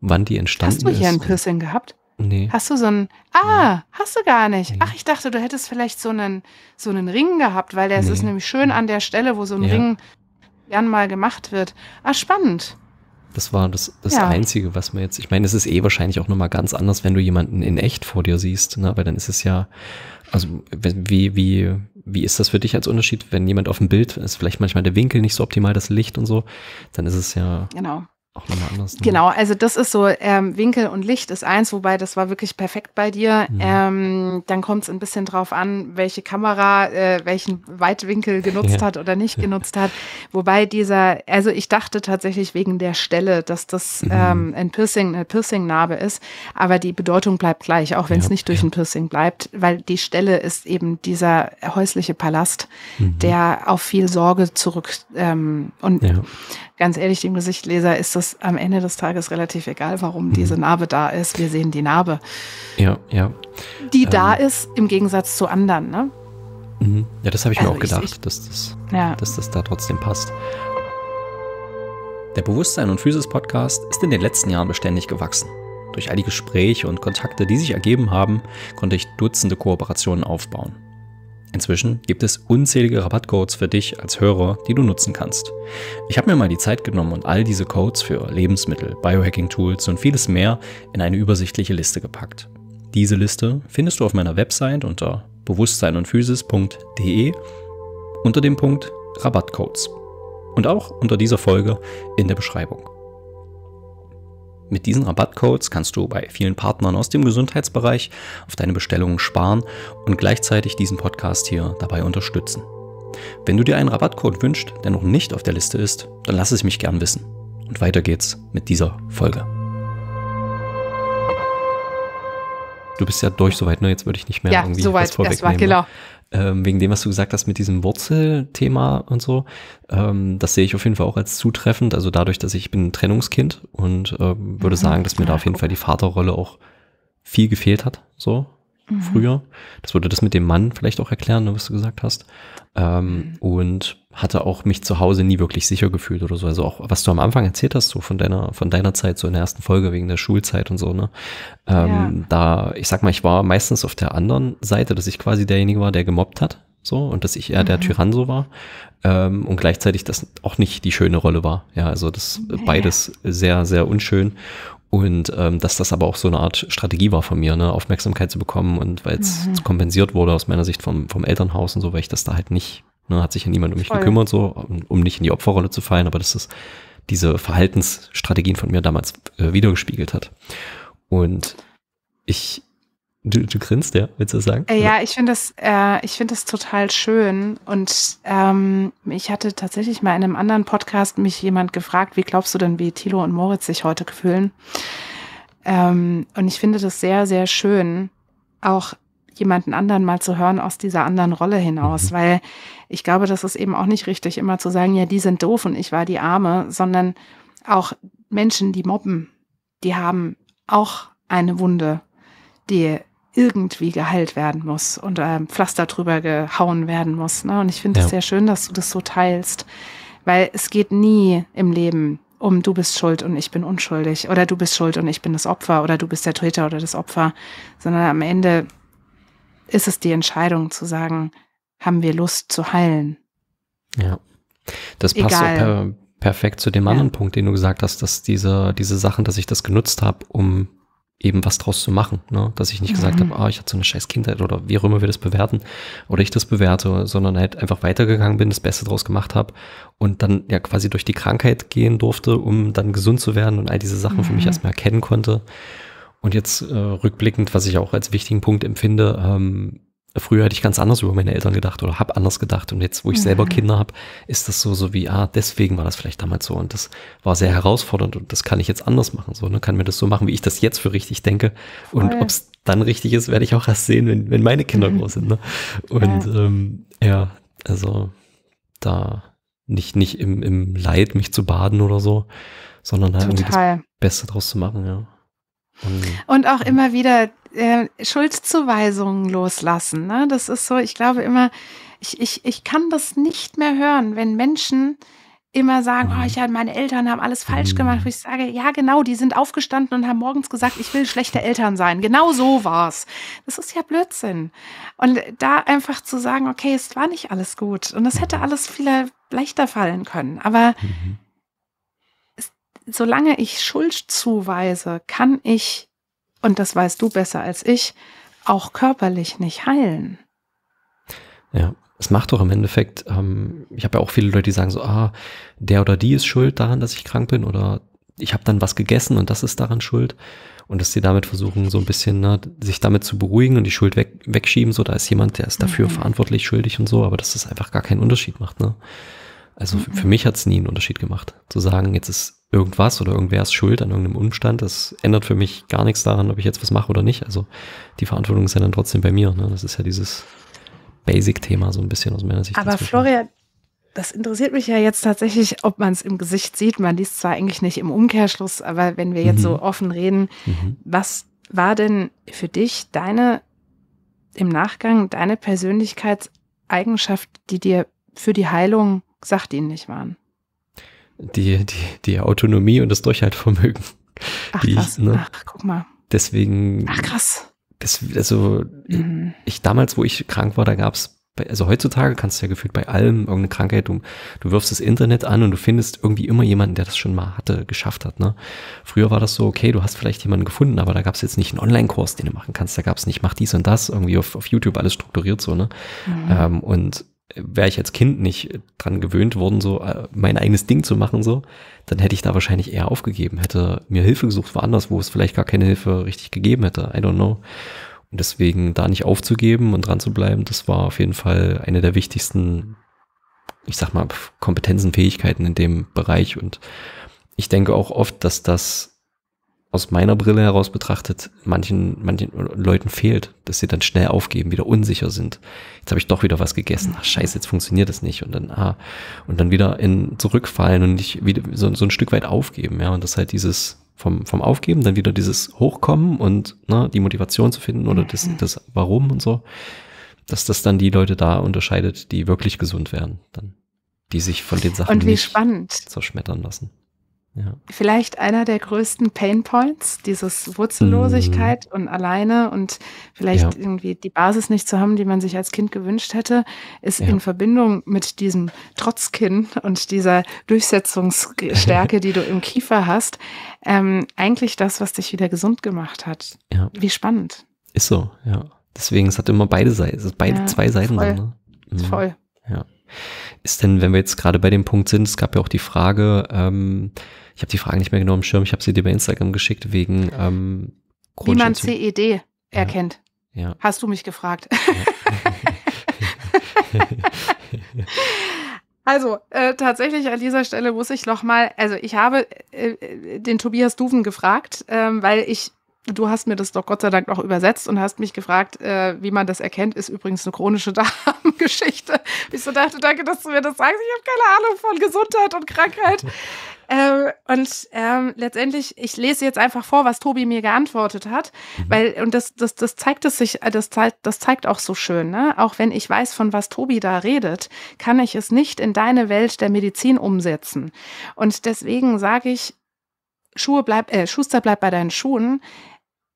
wann die entstanden ist. Hast du hier ein Piercing gehabt? Nee. Hast du so einen... Ah, hast du gar nicht. Nee. Ach, ich dachte, du hättest vielleicht so einen Ring gehabt, weil es ist nämlich schön an der Stelle, wo so ein Ring gern mal gemacht wird. Ah, spannend. Das war das Einzige, was mir jetzt... Ich meine, es ist eh wahrscheinlich auch nochmal ganz anders, wenn du jemanden in echt vor dir siehst, ne? Weil dann ist es ja... Also wie ist das für dich als Unterschied, wenn jemand auf dem Bild ist, vielleicht manchmal der Winkel nicht so optimal, das Licht und so, dann ist es ja... Genau. Auch nochmal anders. Ne? Genau, also das ist so, Winkel und Licht ist eins, wobei das war wirklich perfekt bei dir. Mhm. Dann kommt es ein bisschen drauf an, welche Kamera welchen Weitwinkel genutzt hat oder nicht genutzt hat. Wobei also ich dachte tatsächlich wegen der Stelle, dass das eine Piercing-Narbe ist, aber die Bedeutung bleibt gleich, auch wenn es nicht durch ein Piercing bleibt, weil die Stelle ist eben dieser häusliche Palast, der auf viel Sorge zurück ganz ehrlich, dem Gesichtleser ist das am Ende des Tages relativ egal, warum diese Narbe da ist. Wir sehen die Narbe. Ja. Die da ist, im Gegensatz zu anderen, ne? Ja, das habe ich mir auch gedacht, dass das da trotzdem passt. Der Bewusstsein und Physis Podcast ist in den letzten Jahren beständig gewachsen. Durch all die Gespräche und Kontakte, die sich ergeben haben, konnte ich Dutzende Kooperationen aufbauen. Inzwischen gibt es unzählige Rabattcodes für dich als Hörer, die du nutzen kannst. Ich habe mir mal die Zeit genommen und all diese Codes für Lebensmittel, Biohacking-Tools und vieles mehr in eine übersichtliche Liste gepackt. Diese Liste findest du auf meiner Website unter bewusstseinundphysis.de unter dem Punkt Rabattcodes und auch unter dieser Folge in der Beschreibung. Mit diesen Rabattcodes kannst du bei vielen Partnern aus dem Gesundheitsbereich auf deine Bestellungen sparen und gleichzeitig diesen Podcast hier dabei unterstützen. Wenn du dir einen Rabattcode wünschst, der noch nicht auf der Liste ist, dann lass es mich gern wissen. Und weiter geht's mit dieser Folge. Du bist ja durch soweit, ne? Jetzt würde ich nicht mehr irgendwie soweit, das vorwegnehmen. Genau. Wegen dem, was du gesagt hast mit diesem Wurzelthema und so, das sehe ich auf jeden Fall auch als zutreffend, also dadurch, dass ich bin ein Trennungskind und würde sagen, dass mir da auf jeden Fall die Vaterrolle auch viel gefehlt hat, so früher. Das würde das mit dem Mann vielleicht auch erklären, was du gesagt hast. Und hatte auch mich zu Hause nie wirklich sicher gefühlt oder so. Also auch, was du am Anfang erzählt hast, so von deiner Zeit, so in der ersten Folge wegen der Schulzeit und so, ne? Ich sag mal, ich war meistens auf der anderen Seite, dass ich quasi derjenige war, der gemobbt hat, so, und dass ich eher der Tyrann so war, und gleichzeitig das auch nicht die schöne Rolle war. Ja, also das beides sehr, sehr unschön. Und dass das aber auch so eine Art Strategie war von mir, ne? Aufmerksamkeit zu bekommen und weil es kompensiert wurde aus meiner Sicht vom Elternhaus und so, weil ich das da halt nicht, ne, hat sich ja niemand um mich gekümmert, so, um nicht in die Opferrolle zu fallen, aber dass es diese Verhaltensstrategien von mir damals wiedergespiegelt hat. Und du grinst, ja, willst du das sagen? Ja, ich finde das, ich finde das total schön und ich hatte tatsächlich mal in einem anderen Podcast mich jemand gefragt, wie glaubst du denn, wie Thilo und Moritz sich heute fühlen? Und ich finde das sehr, sehr schön, auch jemanden anderen mal zu hören aus dieser anderen Rolle hinaus, weil ich glaube, das ist eben auch nicht richtig, immer zu sagen, ja, die sind doof und ich war die Arme, sondern auch Menschen, die mobben, die haben auch eine Wunde, die irgendwie geheilt werden muss und Pflaster drüber gehauen werden muss. Ne? Und ich finde es sehr schön, dass du das so teilst, weil es geht nie im Leben um du bist schuld und ich bin unschuldig oder du bist schuld und ich bin das Opfer oder du bist der Täter oder das Opfer, sondern am Ende ist es die Entscheidung zu sagen, haben wir Lust zu heilen? Ja, das passt perfekt zu dem anderen Punkt, den du gesagt hast, dass diese Sachen, dass ich das genutzt habe, um eben was draus zu machen, ne? Dass ich nicht gesagt habe, ich hatte so eine scheiß Kindheit oder wie auch immer wir das bewerten oder ich das bewerte, sondern halt einfach weitergegangen bin, das Beste draus gemacht habe und dann ja quasi durch die Krankheit gehen durfte, um dann gesund zu werden und all diese Sachen für mich erstmal erkennen konnte. Und jetzt rückblickend, was ich auch als wichtigen Punkt empfinde, früher hätte ich ganz anders über meine Eltern gedacht oder habe anders gedacht und jetzt, wo ich selber Kinder habe, ist das so wie, deswegen war das vielleicht damals so und das war sehr herausfordernd und das kann ich jetzt anders machen, so, ne, kann mir das so machen, wie ich das jetzt für richtig denke und ob es dann richtig ist, werde ich auch erst sehen, wenn meine Kinder groß sind, ne, und also da nicht im Leid mich zu baden oder so, sondern halt irgendwie das Beste draus zu machen, ja. Und auch immer wieder Schuldzuweisungen loslassen. Ne? Das ist so, ich glaube immer, ich kann das nicht mehr hören, wenn Menschen immer sagen, oh, meine Eltern haben alles falsch gemacht, wo ich sage, ja genau, die sind aufgestanden und haben morgens gesagt, ich will schlechte Eltern sein. Genau so war's. Das ist ja Blödsinn. Und da einfach zu sagen, okay, es war nicht alles gut und das hätte alles viel leichter fallen können. Aber solange ich Schuld zuweise, kann ich, und das weißt du besser als ich, auch körperlich nicht heilen. Ja. Es macht doch im Endeffekt, ich habe ja auch viele Leute, die sagen so, der oder die ist schuld daran, dass ich krank bin oder ich habe dann was gegessen und das ist daran schuld und dass sie damit versuchen, so ein bisschen sich damit zu beruhigen und die Schuld wegschieben, so da ist jemand, der ist dafür verantwortlich, schuldig und so, aber dass das einfach gar keinen Unterschied macht. Ne? Also für mich hat es nie einen Unterschied gemacht, zu sagen, jetzt ist irgendwas oder irgendwer ist schuld an irgendeinem Umstand, das ändert für mich gar nichts daran, ob ich jetzt was mache oder nicht, also die Verantwortung ist ja dann trotzdem bei mir, ne? Das ist ja dieses Basic-Thema so ein bisschen aus meiner Sicht. Aber inzwischen. Florian, das interessiert mich ja jetzt tatsächlich, ob man es im Gesicht sieht. Man liest zwar eigentlich nicht im Umkehrschluss, aber wenn wir jetzt so offen reden, was war denn für dich im Nachgang deine Persönlichkeitseigenschaft, die dir für die Heilung sachdienlich waren? Die Autonomie und das Durchhaltevermögen. Ach krass, ach guck mal. Deswegen. Ach krass. Ich damals, wo ich krank war, da gab es, also heutzutage kannst du ja gefühlt bei allem irgendeine Krankheit, du wirfst das Internet an und du findest irgendwie immer jemanden, der das schon mal geschafft hat. Ne? Früher war das so, okay, du hast vielleicht jemanden gefunden, aber da gab es jetzt nicht einen Online-Kurs, den du machen kannst, da gab es nicht, mach dies und das, irgendwie auf YouTube alles strukturiert so. Ne? Und wäre ich als Kind nicht dran gewöhnt worden, so mein eigenes Ding zu machen, so, dann hätte ich da wahrscheinlich eher aufgegeben, hätte mir Hilfe gesucht woanders, wo es vielleicht gar keine Hilfe richtig gegeben hätte, I don't know. Und deswegen da nicht aufzugeben und dran zu bleiben, das war auf jeden Fall eine der wichtigsten, ich sag mal, Kompetenzen, Fähigkeiten in dem Bereich. Und ich denke auch oft, dass das aus meiner Brille heraus betrachtet, manchen Leuten fehlt, dass sie dann schnell aufgeben, wieder unsicher sind. Jetzt habe ich doch wieder was gegessen. Ach scheiße, jetzt funktioniert das nicht. Und dann, und dann wieder zurückfallen und nicht wieder so ein Stück weit aufgeben. Ja, und das halt dieses vom Aufgeben, dann wieder dieses Hochkommen und die Motivation zu finden oder das Warum und so, dass das dann die Leute da unterscheidet, die wirklich gesund werden, dann, die sich von den Sachen nicht zerschmettern lassen. Ja. Vielleicht einer der größten Painpoints, dieses Wurzellosigkeit und alleine und vielleicht irgendwie die Basis nicht zu haben, die man sich als Kind gewünscht hätte, ist in Verbindung mit diesem Trotzkinn und dieser Durchsetzungsstärke, die du im Kiefer hast, eigentlich das, was dich wieder gesund gemacht hat. Ja. Wie spannend. Ist so, ja. Deswegen, es hat immer beide Seiten, es ist zwei Seiten. Voll. Dann, ne? Voll. Ja. Ist denn, wenn wir jetzt gerade bei dem Punkt sind, es gab ja auch die Frage, ich habe die Frage nicht mehr genau im Schirm, ich habe sie dir bei Instagram geschickt, wegen wie man CED erkennt. Ja. Hast du mich gefragt. Ja. Also tatsächlich an dieser Stelle muss ich nochmal, also ich habe den Tobias Duven gefragt, weil du hast mir das doch Gott sei Dank noch übersetzt und hast mich gefragt, wie man das erkennt, ist übrigens eine chronische Darmgeschichte. Ich so dachte, danke, dass du mir das sagst. Ich habe keine Ahnung von Gesundheit und Krankheit. Letztendlich, ich lese jetzt einfach vor, was Tobi mir geantwortet hat, und das zeigt es sich, das zeigt auch so schön, ne? Auch wenn ich weiß, von was Tobi da redet, kann ich es nicht in deine Welt der Medizin umsetzen. Und deswegen sage ich, Schuster, bleib bei deinen Schuhen.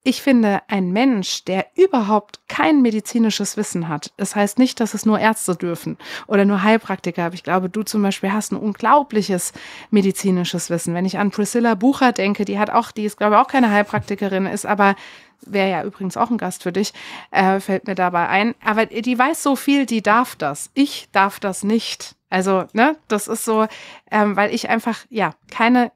Ich finde, ein Mensch, der überhaupt kein medizinisches Wissen hat, das heißt nicht, dass es nur Ärzte dürfen oder nur Heilpraktiker, aber ich glaube, du zum Beispiel hast ein unglaubliches medizinisches Wissen. Wenn ich an Priscilla Bucher denke, die ist, glaube ich, auch keine Heilpraktikerin, ist aber, wäre ja übrigens auch ein Gast für dich, fällt mir dabei ein, aber die weiß so viel, die darf das. Ich darf das nicht. Also, ne, das ist so, weil ich einfach, ja, keine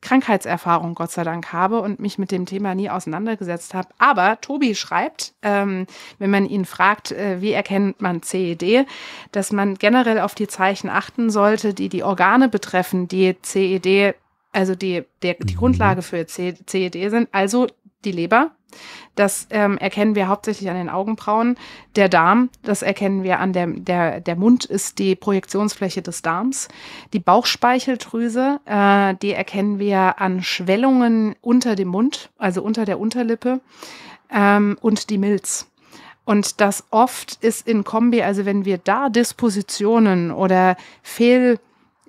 Krankheitserfahrung Gott sei Dank habe und mich mit dem Thema nie auseinandergesetzt habe. Aber Tobi schreibt, wenn man ihn fragt, wie erkennt man CED, dass man generell auf die Zeichen achten sollte, die die Organe betreffen, die CED, also die Grundlage für CED sind, also die Leber. Das erkennen wir hauptsächlich an den Augenbrauen. Der Darm, das erkennen wir an der Mund ist die Projektionsfläche des Darms. Die Bauchspeicheldrüse, die erkennen wir an Schwellungen unter dem Mund, also unter der Unterlippe, und die Milz. Und das oft ist in Kombi, also wenn wir da Dispositionen oder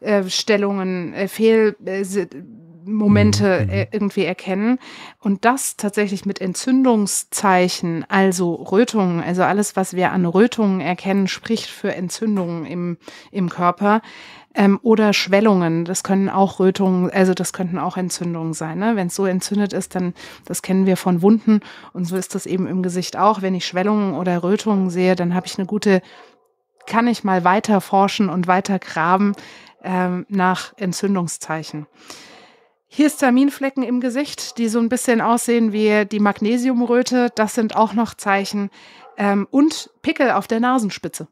Fehlstellungen, Fehlmomente irgendwie erkennen. Und das tatsächlich mit Entzündungszeichen, also Rötungen, also alles, was wir an Rötungen erkennen, spricht für Entzündungen im Körper. Oder Schwellungen, das können auch Rötungen, also das könnten auch Entzündungen sein. Ne? Wenn es so entzündet ist, dann, das kennen wir von Wunden und so ist das eben im Gesicht auch. Wenn ich Schwellungen oder Rötungen sehe, dann habe ich eine gute, kann ich mal weiter forschen und weiter graben nach Entzündungszeichen. Histaminflecken im Gesicht, die so ein bisschen aussehen wie die Magnesiumröte, das sind auch noch Zeichen. Und Pickel auf der Nasenspitze.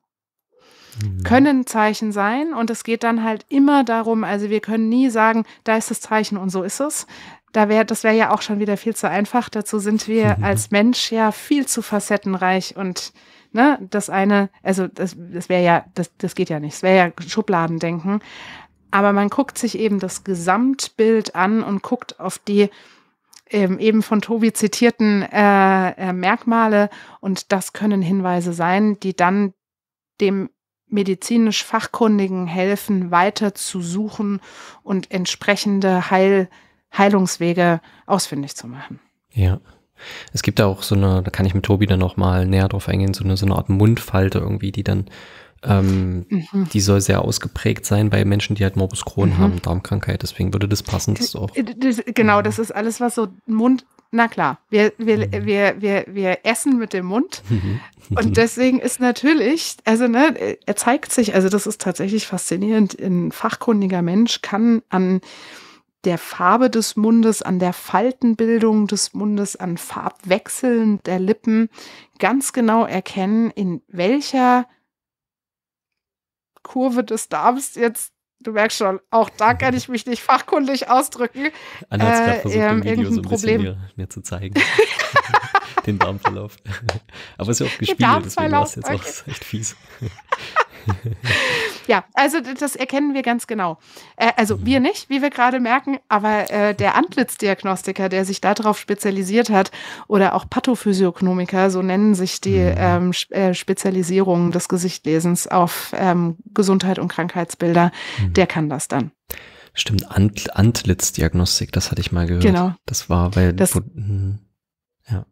Können Zeichen sein und es geht dann halt immer darum, also wir können nie sagen, da ist das Zeichen und so ist es. Das wäre ja auch schon wieder viel zu einfach. Dazu sind wir als Mensch ja viel zu facettenreich und ne, das eine, also das wäre ja, das geht ja nicht, es wäre ja Schubladendenken. Aber man guckt sich eben das Gesamtbild an und guckt auf die eben von Tobi zitierten Merkmale und das können Hinweise sein, die dann dem medizinisch Fachkundigen helfen, weiter zu suchen und entsprechende Heilungswege ausfindig zu machen. Ja, es gibt da auch so eine, da kann ich mit Tobi dann noch mal näher drauf eingehen, so eine Art Mundfalte irgendwie, die dann, die soll sehr ausgeprägt sein bei Menschen, die halt Morbus Crohn haben, Darmkrankheit, deswegen würde das passen. Genau, das ist alles, was so Mund, na klar, wir essen mit dem Mund und deswegen ist natürlich, also ne, er zeigt sich, also das ist tatsächlich faszinierend, ein fachkundiger Mensch kann an der Farbe des Mundes, an der Faltenbildung des Mundes, an Farbwechseln der Lippen ganz genau erkennen, in welcher Kurve des Darms jetzt. Du merkst schon, auch da kann ich mich nicht fachkundig ausdrücken. Anne hat es gerade versucht, im Video so ein Problem. Bisschen mir zu zeigen. Den Darmverlauf. Aber es ist ja auch gespiegelt, deswegen war es jetzt auch echt fies. Ja, also das erkennen wir ganz genau. Also wir nicht, wie wir gerade merken, aber der Antlitzdiagnostiker, der sich darauf spezialisiert hat, oder auch Pathophysiognomiker, so nennen sich die Spezialisierungen des Gesichtlesens auf Gesundheit und Krankheitsbilder, der kann das dann. Stimmt, Antlitzdiagnostik, das hatte ich mal gehört. Genau. Das war, weil ja.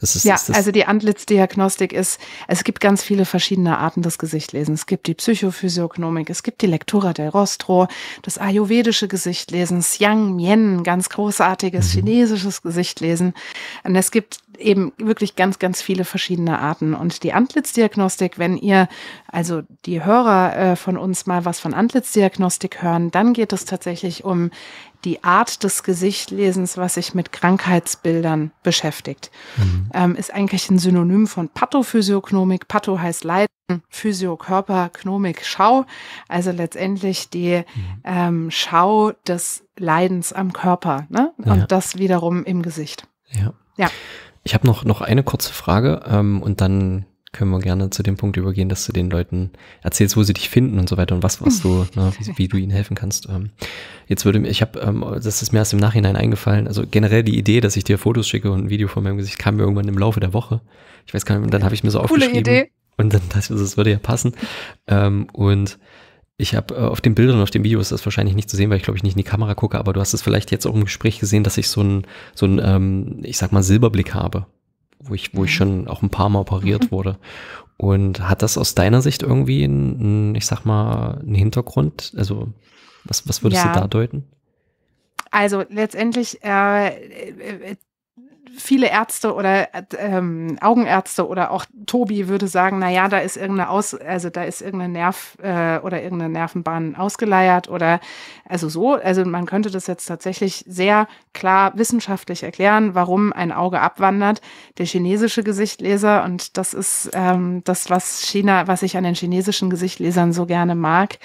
Also die Antlitzdiagnostik ist, es gibt ganz viele verschiedene Arten des Gesichtlesens. Es gibt die Psychophysiognomik, es gibt die Lektura del Rostro, das ayurvedische Gesichtlesen, Xiang Mian, ganz großartiges chinesisches Gesichtlesen. Und es gibt eben wirklich ganz, ganz viele verschiedene Arten. Und die Antlitzdiagnostik, wenn ihr, also die Hörer von uns mal was von Antlitzdiagnostik hören, dann geht es tatsächlich um die Art des Gesichtlesens, was sich mit Krankheitsbildern beschäftigt. Ist eigentlich ein Synonym von Pathophysiognomik. Patho heißt Leiden, Physio Körper, Gnomik Schau. Also letztendlich die Schau des Leidens am Körper, ne? Und das wiederum im Gesicht. Ja. Ja. Ich habe noch eine kurze Frage und dann können wir gerne zu dem Punkt übergehen, dass du den Leuten erzählst, wo sie dich finden und so weiter und was du, ne, wie du ihnen helfen kannst. Jetzt würde mir, das ist mir erst im Nachhinein eingefallen, also generell die Idee, dass ich dir Fotos schicke und ein Video von meinem Gesicht, kam mir irgendwann im Laufe der Woche. Ich weiß gar nicht, dann habe ich mir so aufgeschrieben. Coole Idee. Und dann dachte ich, das würde ja passen. Und ich habe auf den Bildern und auf den Videos das wahrscheinlich nicht zu sehen, weil ich glaube ich nicht in die Kamera gucke, aber du hast es vielleicht jetzt auch im Gespräch gesehen, dass ich so einen ich sag mal Silberblick habe, wo ich schon auch ein paar Mal operiert wurde. Und hat das aus deiner Sicht irgendwie einen, ich sag mal, einen Hintergrund? Also was würdest du da deuten? Also letztendlich viele Ärzte oder Augenärzte oder auch Tobi würde sagen, na ja, da ist irgendein Nerv oder irgendeine Nervenbahn ausgeleiert oder also man könnte das jetzt tatsächlich sehr klar wissenschaftlich erklären, warum ein Auge abwandert. Der chinesische Gesichtleser, und das ist das, was ich an den chinesischen Gesichtlesern so gerne mag,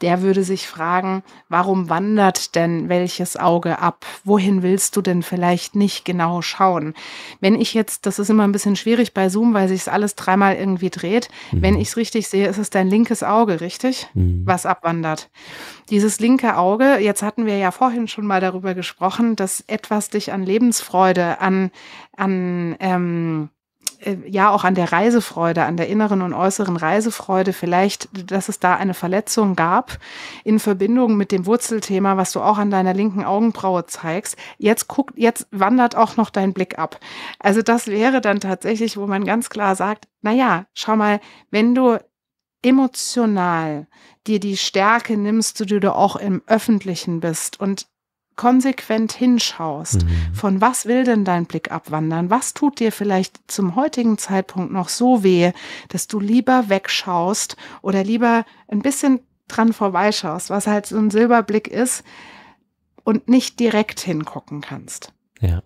der würde sich fragen, warum wandert denn welches Auge ab? Wohin willst du denn vielleicht nicht genau schauen? Wenn ich jetzt, das ist immer ein bisschen schwierig bei Zoom, weil sich es alles dreimal irgendwie dreht. Wenn ich es richtig sehe, ist es dein linkes Auge, richtig? Was abwandert. Dieses linke Auge, jetzt hatten wir ja vorhin schon mal darüber gesprochen, dass etwas dich an Lebensfreude, an ja auch an der Reisefreude, an der inneren und äußeren Reisefreude vielleicht, dass es da eine Verletzung gab in Verbindung mit dem Wurzelthema, was du auch an deiner linken Augenbraue zeigst. Jetzt wandert auch noch dein Blick ab. Also das wäre dann tatsächlich, wo man ganz klar sagt, naja, schau mal, wenn du emotional dir die Stärke nimmst, die du auch im Öffentlichen bist und konsequent hinschaust, von was will denn dein Blick abwandern? Was tut dir vielleicht zum heutigen Zeitpunkt noch so weh, dass du lieber wegschaust oder lieber ein bisschen dran vorbeischaust, was halt so ein Silberblick ist und nicht direkt hingucken kannst? Ja.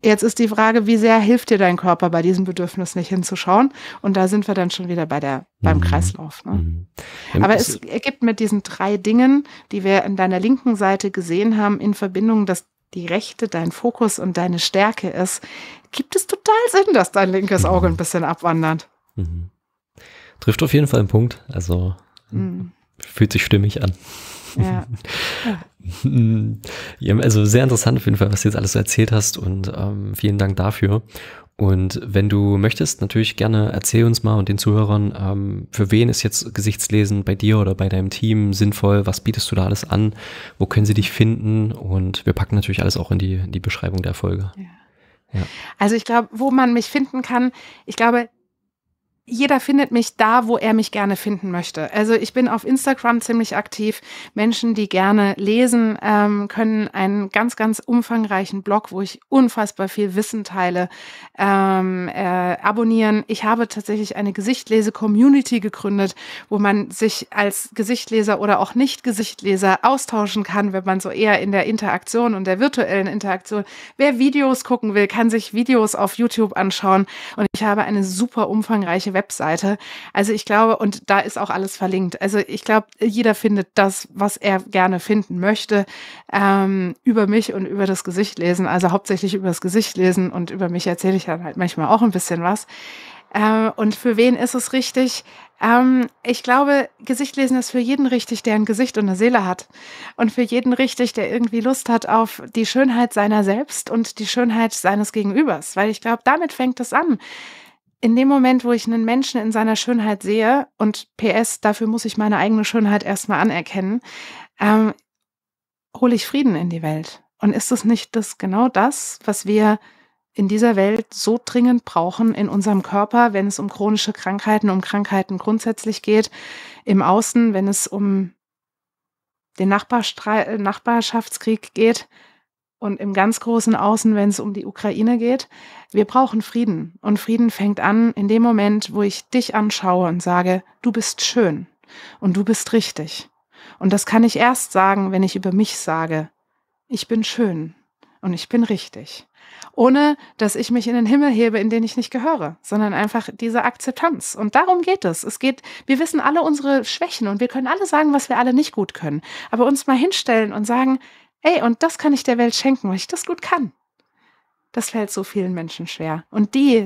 Jetzt ist die Frage, wie sehr hilft dir dein Körper bei diesem Bedürfnis nicht hinzuschauen? Und da sind wir dann schon wieder bei beim Kreislauf. Ne? Aber es ergibt mit diesen drei Dingen, die wir an deiner linken Seite gesehen haben, in Verbindung, dass die rechte dein Fokus und deine Stärke ist, gibt es total Sinn, dass dein linkes Auge ein bisschen abwandert. Trifft auf jeden Fall einen Punkt. Also fühlt sich stimmig an. Ja. Ja, also sehr interessant auf jeden Fall, was du jetzt alles erzählt hast, und vielen Dank dafür. Und wenn du möchtest, natürlich gerne erzähl uns mal und den Zuhörern, für wen ist jetzt Gesichtslesen bei dir oder bei deinem Team sinnvoll? Was bietest du da alles an? Wo können sie dich finden? Und wir packen natürlich alles auch in die Beschreibung der Folge. Ja. Ja. Also ich glaube, wo man mich finden kann, ich glaube, jeder findet mich da, wo er mich gerne finden möchte. Also ich bin auf Instagram ziemlich aktiv. Menschen, die gerne lesen, können einen ganz, ganz umfangreichen Blog, wo ich unfassbar viel Wissen teile, abonnieren. Ich habe tatsächlich eine Gesichtlese-Community gegründet, wo man sich als Gesichtleser oder auch Nicht-Gesichtleser austauschen kann, wenn man so eher in der Interaktion und der virtuellen Interaktion. Wer Videos gucken will, kann sich Videos auf YouTube anschauen. Und ich habe eine super umfangreiche Webseite. Also ich glaube, und da ist auch alles verlinkt. Also ich glaube, jeder findet das, was er gerne finden möchte, über mich und über das Gesichtlesen. Also hauptsächlich über das Gesichtlesen, und über mich erzähle ich dann halt manchmal auch ein bisschen was. Und für wen ist es richtig? Ich glaube, Gesichtlesen ist für jeden richtig, der ein Gesicht und eine Seele hat. Und für jeden richtig, der irgendwie Lust hat auf die Schönheit seiner selbst und die Schönheit seines Gegenübers. Weil ich glaube, damit fängt es an. In dem Moment, wo ich einen Menschen in seiner Schönheit sehe, und PS, dafür muss ich meine eigene Schönheit erstmal anerkennen, hole ich Frieden in die Welt. Und ist es nicht genau das, was wir in dieser Welt so dringend brauchen, in unserem Körper, wenn es um chronische Krankheiten, um Krankheiten grundsätzlich geht, im Außen, wenn es um den Nachbarschaftskrieg geht, und im ganz großen Außen, wenn es um die Ukraine geht? Wir brauchen Frieden. Und Frieden fängt an in dem Moment, wo ich dich anschaue und sage, du bist schön und du bist richtig. Und das kann ich erst sagen, wenn ich über mich sage, ich bin schön und ich bin richtig. Ohne, dass ich mich in den Himmel hebe, in den ich nicht gehöre, sondern einfach diese Akzeptanz. Und darum geht es. Wir wissen alle unsere Schwächen, und wir können alle sagen, was wir alle nicht gut können. Aber uns mal hinstellen und sagen, ey, und das kann ich der Welt schenken, weil ich das gut kann. Das fällt so vielen Menschen schwer. Und die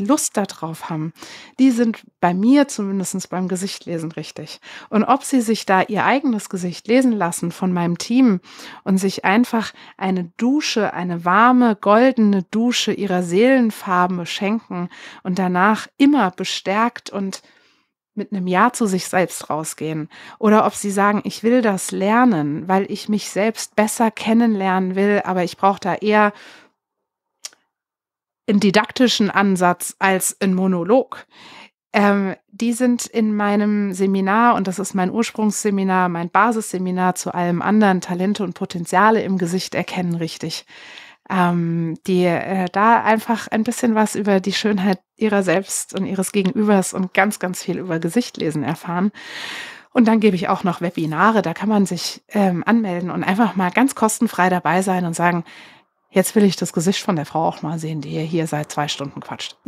Lust darauf haben, die sind bei mir zumindest beim Gesichtlesen richtig. Und ob sie sich da ihr eigenes Gesicht lesen lassen von meinem Team und sich einfach eine warme, goldene Dusche ihrer Seelenfarbe schenken und danach immer bestärkt und mit einem Ja zu sich selbst rausgehen, oder ob sie sagen, ich will das lernen, weil ich mich selbst besser kennenlernen will, aber ich brauche da eher einen didaktischen Ansatz als einen Monolog. Die sind in meinem Seminar, und das ist mein Ursprungsseminar, mein Basisseminar zu allem anderen, Talente und Potenziale im Gesicht erkennen, richtig. Die da einfach ein bisschen was über die Schönheit ihrer selbst und ihres Gegenübers und ganz, ganz viel über Gesichtlesen erfahren. Und dann gebe ich auch noch Webinare, da kann man sich anmelden und einfach mal ganz kostenfrei dabei sein und sagen, jetzt will ich das Gesicht von der Frau auch mal sehen, die hier seit 2 Stunden quatscht.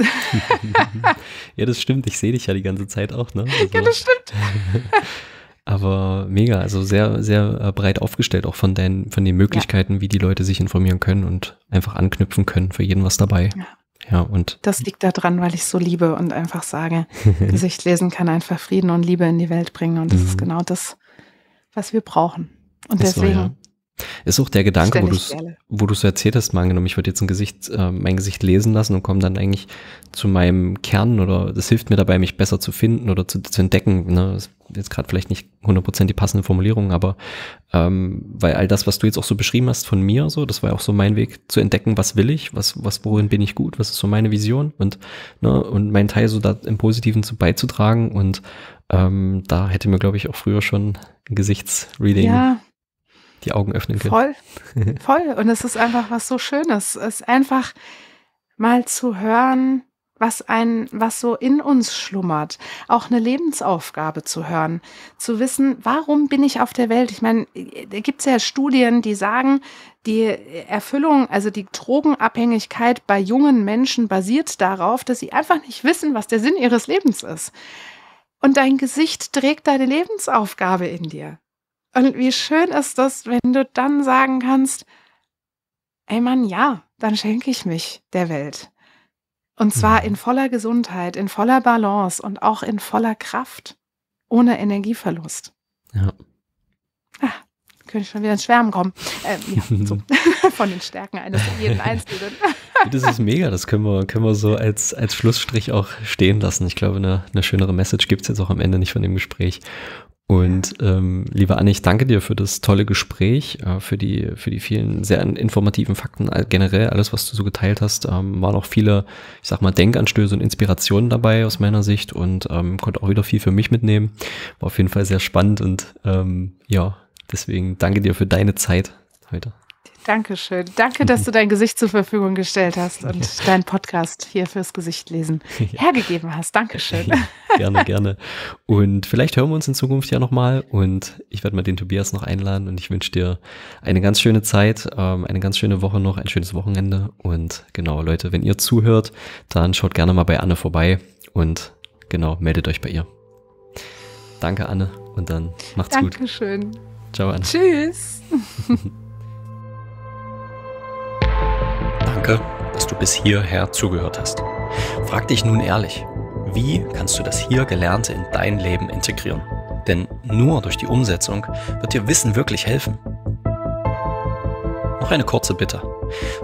Ja, das stimmt, ich sehe dich ja die ganze Zeit auch, ne? Also. Ja, das stimmt. Aber mega, also sehr, sehr breit aufgestellt, auch von den Möglichkeiten, wie die Leute sich informieren können und einfach anknüpfen können, für jeden was dabei. Ja, und das liegt daran, weil ich es so liebe und einfach sage, Gesichtlesen kann einfach Frieden und Liebe in die Welt bringen, und das ist genau das, was wir brauchen. Und deswegen Ist auch der Gedanke, wo du es erzählt hast, mal angenommen, ich würde jetzt ein Gesicht, mein Gesicht lesen lassen und komme dann eigentlich zu meinem Kern, oder das hilft mir dabei, mich besser zu finden oder zu entdecken. Ne? Das ist jetzt gerade vielleicht nicht 100% die passende Formulierung, aber weil all das, was du jetzt auch so beschrieben hast von mir, so, das war ja auch so mein Weg zu entdecken, was will ich, worin bin ich gut, was ist so meine Vision und meinen Teil so da im Positiven beizutragen, und da hätte mir, glaube ich, auch früher schon ein Gesichtsreading die Augen öffnen können. Voll, voll. Und es ist einfach was so Schönes. Es ist einfach mal zu hören, was so in uns schlummert. Auch eine Lebensaufgabe zu hören. Zu wissen, warum bin ich auf der Welt? Ich meine, da gibt es ja Studien, die sagen, die Erfüllung, also die Drogenabhängigkeit bei jungen Menschen basiert darauf, dass sie einfach nicht wissen, was der Sinn ihres Lebens ist. Und dein Gesicht trägt deine Lebensaufgabe in dir. Und wie schön ist das, wenn du dann sagen kannst, ey Mann, ja, dann schenke ich mich der Welt. Und zwar in voller Gesundheit, in voller Balance und auch in voller Kraft, ohne Energieverlust. Ja. Ach, könnte ich schon wieder ins Schwärmen kommen. So. Von den Stärken eines jeden Einzelnen. Das ist mega, das können wir so als Schlussstrich auch stehen lassen. Ich glaube, eine schönere Message gibt es jetzt auch am Ende nicht von dem Gespräch. Und liebe Anne, ich danke dir für das tolle Gespräch, für die vielen sehr informativen Fakten, generell alles, was du so geteilt hast. Waren auch viele, ich sag mal, Denkanstöße und Inspirationen dabei aus meiner Sicht, und konnte auch wieder viel für mich mitnehmen. War auf jeden Fall sehr spannend, und ja, deswegen danke dir für deine Zeit heute. Dankeschön. Danke, dass du dein Gesicht zur Verfügung gestellt hast und deinen Podcast hier fürs Gesicht lesen hergegeben hast. Dankeschön. Gerne, gerne. Und vielleicht hören wir uns in Zukunft ja nochmal, und ich werde mal den Tobias noch einladen, und ich wünsche dir eine ganz schöne Zeit, eine ganz schöne Woche noch, ein schönes Wochenende, und genau, Leute, wenn ihr zuhört, dann schaut gerne mal bei Anne vorbei und genau, meldet euch bei ihr. Danke, Anne, und dann macht's gut. Dankeschön. Ciao, Anne. Tschüss. Danke, dass du bis hierher zugehört hast. Frag dich nun ehrlich, wie kannst du das hier Gelernte in dein Leben integrieren? Denn nur durch die Umsetzung wird dir Wissen wirklich helfen. Noch eine kurze Bitte.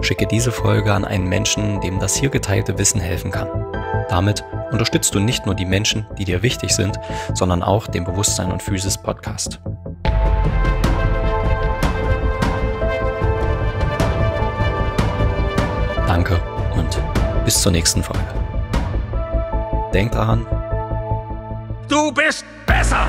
Schicke diese Folge an einen Menschen, dem das hier geteilte Wissen helfen kann. Damit unterstützt du nicht nur die Menschen, die dir wichtig sind, sondern auch den Bewusstsein und Physis Podcast. Danke und bis zur nächsten Folge. Denk daran, du bist besser!